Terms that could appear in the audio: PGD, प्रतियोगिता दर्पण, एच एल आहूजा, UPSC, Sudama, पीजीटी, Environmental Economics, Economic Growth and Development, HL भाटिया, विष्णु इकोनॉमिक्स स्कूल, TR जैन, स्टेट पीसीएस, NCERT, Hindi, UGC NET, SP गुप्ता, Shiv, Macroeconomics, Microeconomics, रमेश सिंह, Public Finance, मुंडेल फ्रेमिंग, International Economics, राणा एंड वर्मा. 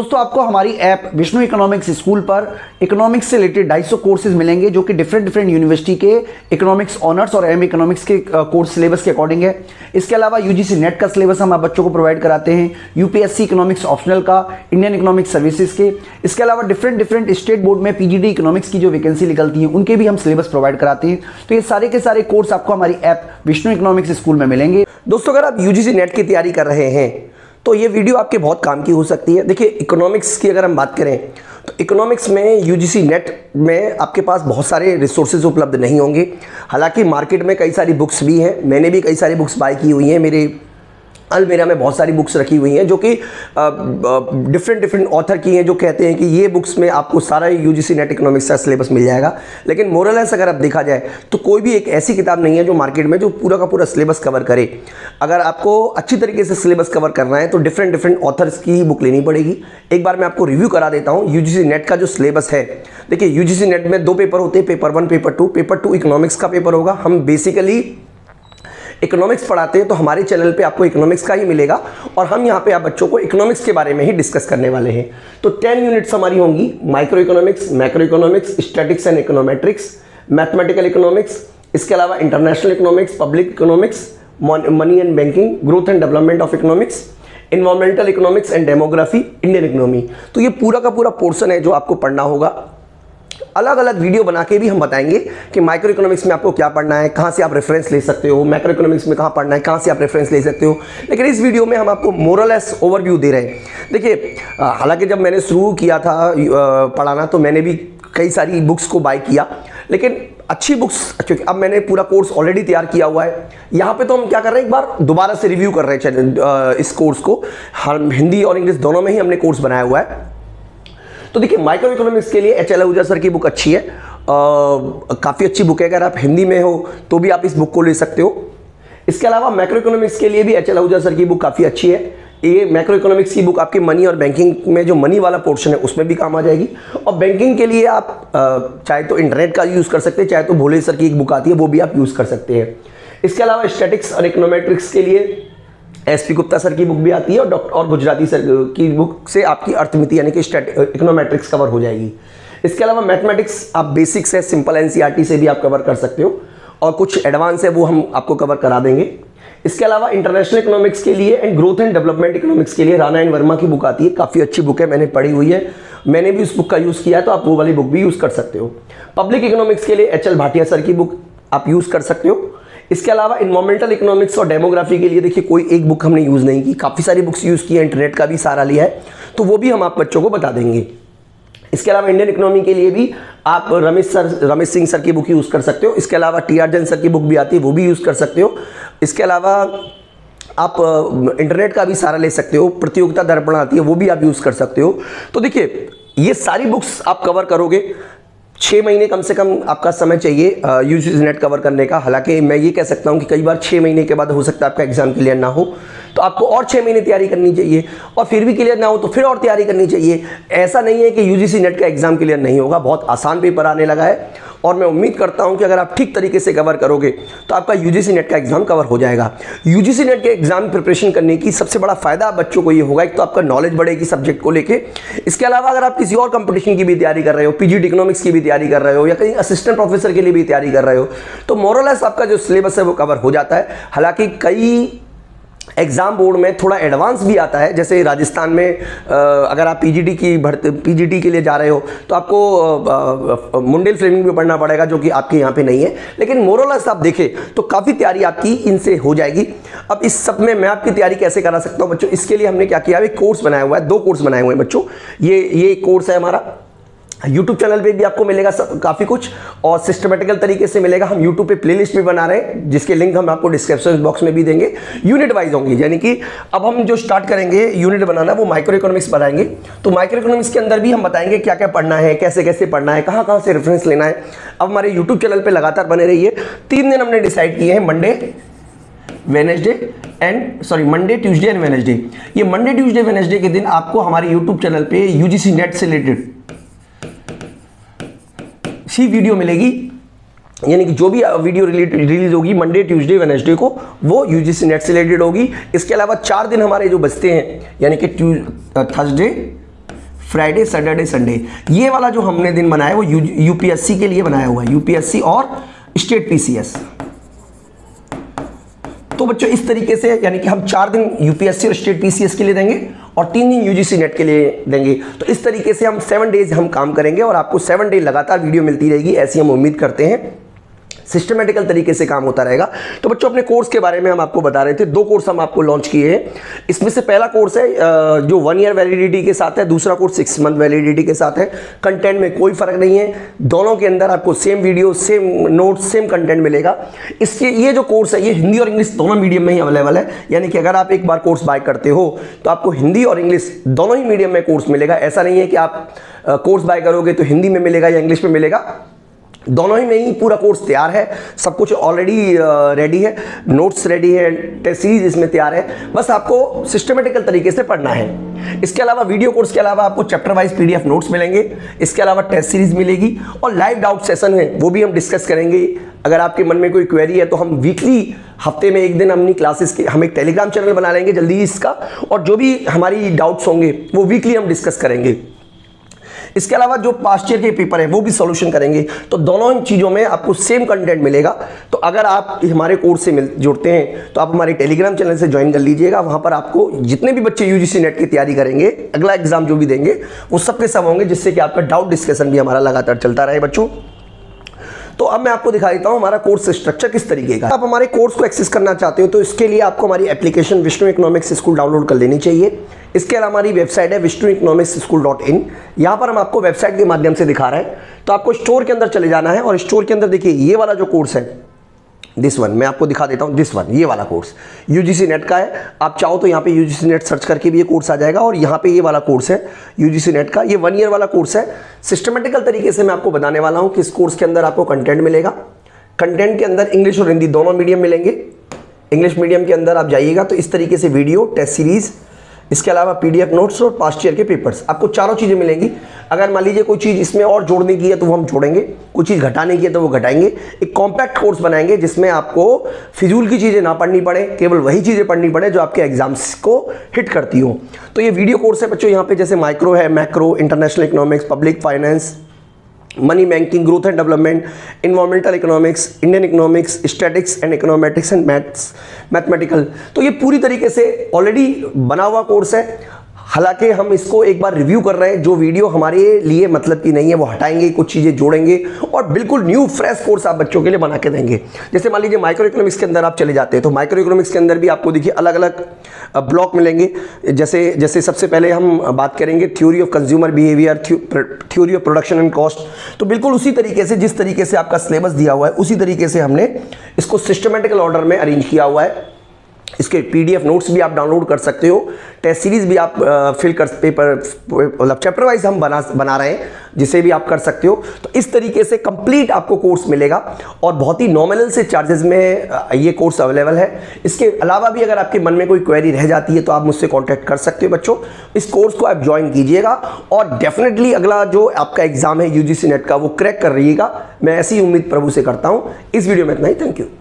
दोस्तों आपको हमारी ऐप विष्णु इकोनॉमिक्स स्कूल पर इकोनॉमिक्स से रिलेटेड 250 कोर्सेज मिलेंगे जो कि डिफरेंट यूनिवर्सिटी के इकोनॉमिक्स ऑनर्स और एम इकोनॉमिक्स के कोर्स सिलेबस के अकॉर्डिंग है। इसके अलावा यूजीसी नेट का सिलेबस हम आप बच्चों को प्रोवाइड कराते हैं, यूपीएससी इकोनॉमिक्स ऑप्शनल का, इंडियन इकोनॉमिक सर्विसेज के। इसके अलावा डिफरेंट स्टेट बोर्ड में पीजीडी इकोनॉमिक्स की जो वैकेंसी निकलती है उनके भी हम सिलेबस प्रोवाइड कराते हैं। तो ये सारे के सारे कोर्स आपको हमारी ऐप विष्णु इकोनॉमिक्स स्कूल में मिलेंगे। दोस्तों अगर आप यूजीसी नेट की तैयारी कर रहे हैं तो ये वीडियो आपके बहुत काम की हो सकती है। देखिए इकोनॉमिक्स की अगर हम बात करें तो इकोनॉमिक्स में यूजीसी नेट में आपके पास बहुत सारे रिसोर्सेज उपलब्ध नहीं होंगे। हालांकि मार्केट में कई सारी बुक्स भी हैं, मैंने भी कई सारी बुक्स बाय की हुई हैं, मेरे अलमीरा में बहुत सारी बुक्स रखी हुई हैं जो कि डिफरेंट ऑथर की हैं जो कहते हैं कि ये बुक्स में आपको सारा यूजीसी नेट इकोनॉमिक्स का सिलेबस मिल जाएगा। लेकिन मोरलेस अगर आप देखा जाए तो कोई भी एक ऐसी किताब नहीं है जो मार्केट में जो पूरा का पूरा सिलेबस कवर करे। अगर आपको अच्छी तरीके से सिलेबस कवर करना है तो डिफरेंट ऑथर्स की बुक लेनी पड़ेगी। एक बार मैं आपको रिव्यू करा देता हूँ यूजीसी नेट का जो सिलेबस है। देखिए यूजीसी नेट में 2 पेपर होते हैं, पेपर 1, पेपर 2। पेपर 2 इकोनॉमिक्स का पेपर होगा। हम बेसिकली इकोनॉमिक्स पढ़ाते हैं तो हमारे चैनल पे आपको इकोनॉमिक्स का ही मिलेगा और हम यहाँ पे आप बच्चों को इकोनॉमिक्स के बारे में ही डिस्कस करने वाले हैं। तो 10 यूनिट्स हमारी होंगी, micro economics, macro economics, statistics and econometrics, mathematical economics, इसके अलावा international economics, public economics, money and banking, growth and development of economics, environmental economics and demography, Indian economy. तो ये पूरा का पूरा पोर्शन है जो आपको पढ़ना होगा। अलग अलग वीडियो बना के भी हम बताएंगे कि माइक्रो इकोनॉमिक्स में आपको क्या पढ़ना है, कहाँ से आप रेफरेंस ले सकते हो, मैक्रो इकोनॉमिक्स में कहाँ पढ़ना है, कहाँ से आप रेफरेंस ले सकते हो। लेकिन इस वीडियो में हम आपको मोरलेस ओवरव्यू दे रहे हैं। देखिए हालांकि जब मैंने शुरू किया था पढ़ाना तो मैंने भी कई सारी बुक्स को बाय किया, लेकिन अच्छी बुक्स, क्योंकि अब मैंने पूरा कोर्स ऑलरेडी तैयार किया हुआ है। यहाँ पे तो हम क्या कर रहे हैं, एक बार दोबारा से रिव्यू कर रहे हैं चैनल इस कोर्स को। हम हिंदी और इंग्लिश दोनों में ही हमने कोर्स बनाया हुआ है। तो देखिए माइक्रो इकोनॉमिक्स के लिए एच एल आहूजा सर की बुक अच्छी है, काफ़ी अच्छी बुक है। अगर आप हिंदी में हो तो भी आप इस बुक को ले सकते हो। इसके अलावा मैक्रो इकोनॉमिक्स के लिए भी एच एल आहूजा सर की बुक काफ़ी अच्छी है। ये मैक्रो इकोनॉमिक्स की बुक आपके मनी और बैंकिंग में जो मनी वाला पोर्शन है उसमें भी काम आ जाएगी। और बैंकिंग के लिए आप चाहे तो इंटरनेट का यूज़ कर सकते हैं, चाहे तो भोले सर की एक बुक आती है वो भी आप यूज़ कर सकते हैं। इसके अलावा स्टैटिस्टिक्स और इकोनोमेट्रिक्स के लिए SP गुप्ता सर की बुक भी आती है और डॉक्टर और गुजराती सर की बुक से आपकी अर्थमिति यानी कि इकोनोमेट्रिक्स कवर हो जाएगी। इसके अलावा मैथमेटिक्स आप बेसिक्स है, सिंपल NCERT से भी आप कवर कर सकते हो और कुछ एडवांस है वो हम आपको कवर करा देंगे। इसके अलावा इंटरनेशनल इकोनॉमिक्स के लिए and growth and development economics के लिए राणा एंड वर्मा की बुक आती है, काफ़ी अच्छी बुक है, मैंने पढ़ी हुई है, मैंने भी उस बुक का यूज़ किया है, तो आप वो वाली बुक भी यूज़ कर सकते हो। पब्लिक इकोनॉमिक्स के लिए HL भाटिया सर की बुक आप यूज़ कर सकते हो। इसके अलावा इन्वायरमेंटल इकोनॉमिक्स और डेमोग्राफी के लिए देखिए कोई एक बुक हमने यूज़ नहीं की, काफ़ी सारी बुक्स यूज़ की है, इंटरनेट का भी सहारा लिया है, तो वो भी हम आप बच्चों को बता देंगे। इसके अलावा इंडियन इकोनॉमी के लिए भी आप रमेश सिंह सर की बुक यूज़ कर सकते हो। इसके अलावा TR जैन सर की बुक भी आती है, वो भी यूज़ कर सकते हो। इसके अलावा आप इंटरनेट का भी सहारा ले सकते हो, प्रतियोगिता दर्पण आती है वो भी आप यूज़ कर सकते हो। तो देखिए ये सारी बुक्स आप कवर करोगे, 6 महीने कम से कम आपका समय चाहिए यूजीसी नेट कवर करने का। हालांकि मैं ये कह सकता हूँ कि कई बार 6 महीने के बाद हो सकता है आपका एग्जाम क्लियर ना हो, तो आपको और 6 महीने तैयारी करनी चाहिए, और फिर भी क्लियर ना हो तो फिर और तैयारी करनी चाहिए। ऐसा नहीं है कि यूजीसी नेट का एग्जाम क्लियर नहीं होगा, बहुत आसान पेपर आने लगा है और मैं उम्मीद करता हूँ कि अगर आप ठीक तरीके से कवर करोगे तो आपका यूजीसी नेट का एग्ज़ाम कवर हो जाएगा। यूजीसी नेट के एग्ज़ाम प्रिपरेशन करने की सबसे बड़ा फ़ायदा बच्चों को ये होगा, एक तो आपका नॉलेज बढ़ेगी सब्जेक्ट को लेके। इसके अलावा अगर आप किसी और कंपटीशन की भी तैयारी कर रहे हो, PGD इकोनॉमिक्स की भी तैयारी कर रहे हो, या कहीं असिस्टेंट प्रोफेसर के लिए भी तैयारी कर रहे हो, तो मोरलेस आपका जो सिलेबस है वो कवर हो जाता है। हालाँकि कई एग्ज़ाम बोर्ड में थोड़ा एडवांस भी आता है, जैसे राजस्थान में अगर आप पीजीटी के लिए जा रहे हो तो आपको मुंडेल फ्रेमिंग भी पढ़ना पड़ेगा जो कि आपके यहाँ पे नहीं है। लेकिन मोरलेस आप देखें तो काफ़ी तैयारी आपकी इनसे हो जाएगी। अब इस सब में मैं आपकी तैयारी कैसे करा सकता हूँ बच्चों, इसके लिए हमने क्या किया, एक कोर्स बनाया हुआ है, 2 कोर्स बनाए हुए हैं बच्चों। ये कोर्स है हमारा, YouTube चैनल पे भी आपको मिलेगा काफ़ी कुछ और सिस्टमेटिकल तरीके से मिलेगा। हम YouTube पे प्लेलिस्ट भी बना रहे हैं जिसके लिंक हम आपको डिस्क्रिप्शन बॉक्स में भी देंगे। यूनिट वाइज होंगे, यानी कि अब हम जो स्टार्ट करेंगे यूनिट बनाना वो माइक्रो इकोनॉमिक्स बनाएंगे। तो माइक्रो इकोनॉमिक्स के अंदर भी हम बताएंगे क्या क्या पढ़ना है, कैसे कैसे पढ़ना है, कहाँ कहाँ से रेफरेंस लेना है। अब हमारे यूट्यूब चैनल पर लगातार बने रहिए। 3 दिन हमने डिसाइड किए हैं, मंडे ट्यूजडे एंड वेडनेसडे। ये मंडे ट्यूजडे वेडनेसडे के दिन आपको हमारे यूट्यूब चैनल पर यूजीसी नेट से रिलेटेड सी वीडियो मिलेगी, यानी कि जो भी वीडियो रिलीज होगी मंडे ट्यूसडे वेडनेसडे को वो यूजीसी नेट से रिलेटेड होगी। इसके अलावा 4 दिन हमारे जो बचते हैं यानी कि थर्सडे फ्राइडे सैटरडे संडे, ये वाला जो हमने दिन बनाया वो यूपीएससी के लिए बनाया हुआ है, यूपीएससी और स्टेट पीसीएस। तो बच्चों इस तरीके से यानी कि हम 4 दिन यूपीएससी और स्टेट पीसीएस के लिए देंगे और 3 दिन यूजीसी नेट के लिए देंगे। तो इस तरीके से हम 7 डेज हम काम करेंगे और आपको 7 डे लगातार वीडियो मिलती रहेगी, ऐसी हम उम्मीद करते हैं। सिस्टमेटिकल तरीके से काम होता रहेगा। तो बच्चों अपने कोर्स के बारे में हम आपको बता रहे थे, 2 कोर्स हम आपको लॉन्च किए हैं। इसमें से पहला कोर्स है जो 1 ईयर वैलिडिटी के साथ है, दूसरा कोर्स 6 मंथ वैलिडिटी के साथ है। कंटेंट में कोई फर्क नहीं है, दोनों के अंदर आपको same video, same notes, same content मिलेगा। इसके ये जो कोर्स है ये हिंदी और इंग्लिश दोनों मीडियम में ही अवेलेबल है, यानी कि अगर आप एक बार कोर्स बाय करते हो तो आपको हिंदी और इंग्लिश दोनों ही मीडियम में कोर्स मिलेगा। ऐसा नहीं है कि आप कोर्स बाय करोगे तो हिंदी में मिलेगा या इंग्लिश में मिलेगा, दोनों ही में ही पूरा कोर्स तैयार है, सब कुछ ऑलरेडी रेडी है, नोट्स रेडी है, टेस्ट सीरीज इसमें तैयार है, बस आपको सिस्टमेटिकल तरीके से पढ़ना है। इसके अलावा वीडियो कोर्स के अलावा आपको चैप्टर वाइज पीडीएफ नोट्स मिलेंगे, इसके अलावा टेस्ट सीरीज मिलेगी और लाइव डाउट सेशन है, वो भी हम डिस्कस करेंगे। अगर आपके मन में कोई क्वेरी है तो हम वीकली हफ्ते में 1 दिन अपनी क्लासेस के हम एक टेलीग्राम चैनल बना लेंगे जल्दी इसका, और जो भी हमारी डाउट्स होंगे वो वीकली हम डिस्कस करेंगे। इसके अलावा जो पास्ट ईयर के पेपर है वो भी सॉल्यूशन करेंगे। तो दोनों इन चीज़ों में आपको सेम कंटेंट मिलेगा। तो अगर आप हमारे कोर्स से जुड़ते हैं तो आप हमारे टेलीग्राम चैनल से ज्वाइन कर लीजिएगा। वहाँ पर आपको जितने भी बच्चे यूजीसी नेट की तैयारी करेंगे, अगला एग्जाम जो भी देंगे, वो सबके सब होंगे, जिससे कि आपका डाउट डिस्कशन भी हमारा लगातार चलता रहे बच्चों। तो अब मैं आपको दिखा देता हूँ हमारा कोर्स स्ट्रक्चर किस तरीके का। आप हमारे कोर्स को एक्सेस करना चाहते हो तो इसके लिए आपको हमारी application विष्णु इकोनॉमिक्स स्कूल download कर लेनी चाहिए। इसके अलावा हमारी वेबसाइट है vishnueconomicschool.in, यहाँ पर हम आपको वेबसाइट के माध्यम से दिखा रहे हैं। तो आपको स्टोर के अंदर चले जाना है और स्टोर के अंदर देखिए ये वाला जो कोर्स है, दिस वन, मैं आपको दिखा देता हूँ, दिस वन, ये वाला कोर्स यूजीसी नेट का है। आप चाहो तो यहाँ पे यूजीसी नेट सर्च करके भी ये कोर्स आ जाएगा और यहाँ पे ये वाला कोर्स है यूजीसी नेट का, ये 1 ईयर वाला कोर्स है। सिस्टमेटिकल तरीके से मैं आपको बताने वाला हूँ कि इस कोर्स के अंदर आपको कंटेंट मिलेगा। कंटेंट के अंदर इंग्लिश और हिंदी दोनों मीडियम मिलेंगे। इंग्लिश मीडियम के अंदर आप जाइएगा तो इस तरीके से वीडियो, टेस्ट सीरीज़, इसके अलावा पीडीएफ नोट्स और पास्ट ईयर के पेपर्स, आपको चारों चीज़ें मिलेंगी। अगर मान लीजिए कोई चीज़ इसमें और जोड़ने की है तो वो हम जोड़ेंगे, कोई चीज़ घटाने की है तो वो घटाएंगे। एक कॉम्पैक्ट कोर्स बनाएंगे जिसमें आपको फिजूल की चीज़ें ना पढ़नी पड़े, केवल वही चीज़ें पढ़नी पड़े जो आपके एग्जाम्स को हिट करती हो। तो ये वीडियो कोर्स है बच्चों, यहाँ पर जैसे माइक्रो है, macro, international economics, public finance, money banking, growth and development, environmental economics, Indian economics, statistics and econometrics and maths, mathematical. तो ये पूरी तरीके से ऑलरेडी बना हुआ कोर्स है। हालांकि हम इसको एक बार रिव्यू कर रहे हैं, जो वीडियो हमारे लिए मतलब की नहीं है वो हटाएंगे, कुछ चीज़ें जोड़ेंगे और बिल्कुल न्यू फ्रेश कोर्स आप बच्चों के लिए बना के देंगे। जैसे मान लीजिए माइक्रो इकोनॉमिक्स के अंदर आप चले जाते हैं तो माइक्रो इकोनॉमिक्स के अंदर भी आपको देखिए अलग अलग ब्लॉक मिलेंगे। जैसे जैसे सबसे पहले हम बात करेंगे theory of consumer behaviour, theory of production and cost. तो बिल्कुल उसी तरीके से जिस तरीके से आपका सिलेबस दिया हुआ है उसी तरीके से हमने इसको सिस्टमेटिकल ऑर्डर में अरेंज किया हुआ है। इसके पीडीएफ नोट्स भी आप डाउनलोड कर सकते हो, टेस्ट सीरीज भी आप फिल कर पेपर मतलब चैप्टर वाइज हम बना रहे हैं, जिसे भी आप कर सकते हो। तो इस तरीके से कंप्लीट आपको कोर्स मिलेगा और बहुत ही नॉमिनल से चार्जेस में ये कोर्स अवेलेबल है। इसके अलावा भी अगर आपके मन में कोई क्वेरी रह जाती है तो आप मुझसे कॉन्टैक्ट कर सकते हो। बच्चों इस कोर्स को आप ज्वाइन कीजिएगा और डेफिनेटली अगला जो आपका एग्जाम है यूजीसी नेट का वो क्रैक करिएगा। मैं ऐसी उम्मीद प्रभु से करता हूँ। इस वीडियो में इतना ही, थैंक यू।